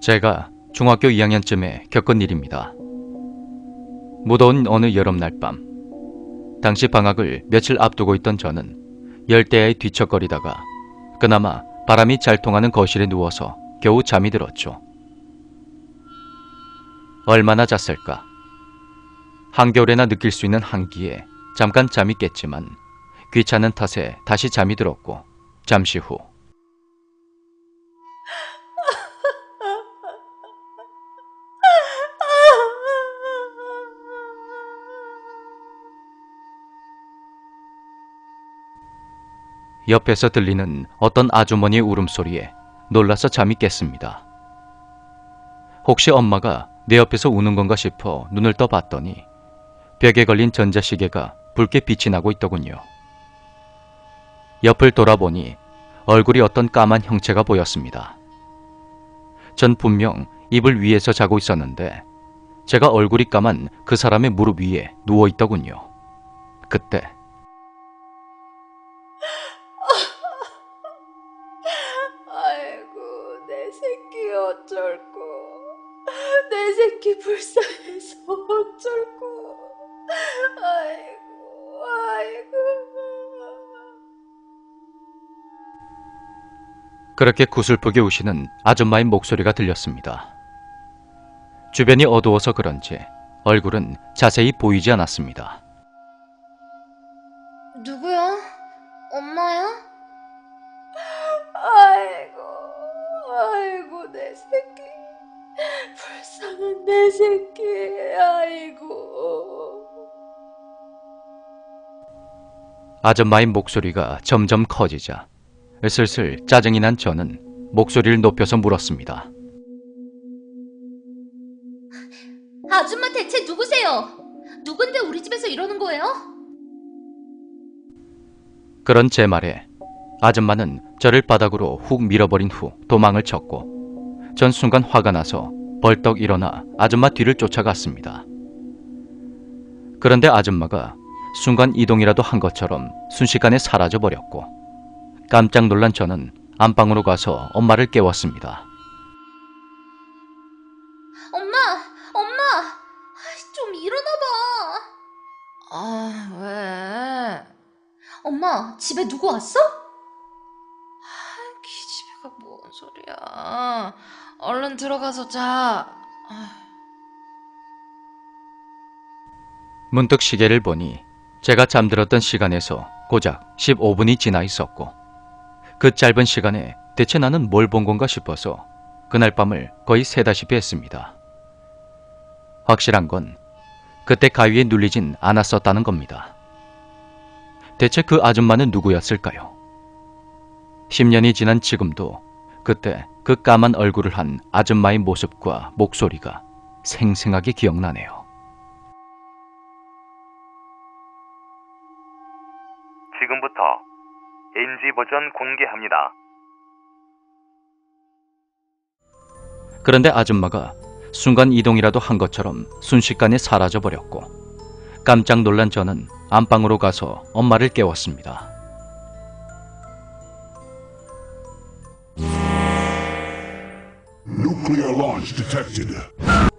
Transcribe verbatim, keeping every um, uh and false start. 제가 중학교 이 학년쯤에 겪은 일입니다. 무더운 어느 여름날 밤, 당시 방학을 며칠 앞두고 있던 저는 열대야에 뒤척거리다가 그나마 바람이 잘 통하는 거실에 누워서 겨우 잠이 들었죠. 얼마나 잤을까? 한겨울에나 느낄 수 있는 한기에 잠깐 잠이 깼지만 귀찮은 탓에 다시 잠이 들었고, 잠시 후 옆에서 들리는 어떤 아주머니의 울음소리에 놀라서 잠이 깼습니다. 혹시 엄마가 내 옆에서 우는 건가 싶어 눈을 떠봤더니 벽에 걸린 전자시계가 붉게 빛이 나고 있더군요. 옆을 돌아보니 얼굴이 어떤 까만 형체가 보였습니다. 전 분명 이불 위에서 자고 있었는데 제가 얼굴이 까만 그 사람의 무릎 위에 누워 있더군요. 그때 아이고, 내 새끼 어쩔고, 내 새끼 불쌍해서 어쩔고, 아이고 아이고. 그렇게 구슬프게 우시는 아줌마의 목소리가 들렸습니다. 주변이 어두워서 그런지 얼굴은 자세히 보이지 않았습니다. 누구야? 엄마야? 아이고, 아이고 내 새끼. 불쌍한 내 새끼, 아이고. 아줌마의 목소리가 점점 커지자 슬슬 짜증이 난 저는 목소리를 높여서 물었습니다. 아줌마 대체 누구세요? 누군데 우리 집에서 이러는 거예요? 그런 제 말에 아줌마는 저를 바닥으로 훅 밀어버린 후 도망을 쳤고, 전 순간 화가 나서 벌떡 일어나 아줌마 뒤를 쫓아갔습니다. 그런데 아줌마가 순간 이동이라도 한 것처럼 순식간에 사라져버렸고, 깜짝 놀란 저는 안방으로 가서 엄마를 깨웠습니다. 엄마! 엄마! 좀 일어나봐! 아, 왜? 엄마, 집에 누구 왔어? 아, 기집애가 뭔 소리야. 얼른 들어가서 자. 아. 문득 시계를 보니 제가 잠들었던 시간에서 고작 십오 분이 지나 있었고, 그 짧은 시간에 대체 나는 뭘 본 건가 싶어서 그날 밤을 거의 새다시피 했습니다. 확실한 건 그때 가위에 눌리진 않았었다는 겁니다. 대체 그 아줌마는 누구였을까요? 십 년이 지난 지금도 그때 그 까만 얼굴을 한 아줌마의 모습과 목소리가 생생하게 기억나네요. 지금부터 엔지 버전 공개합니다. 그런데 아줌마가 순간 이동이라도 한 것처럼 순식간에 사라져버렸고, 깜짝 놀란 저는 안방으로 가서 엄마를 깨웠습니다. Nuclear launch detected.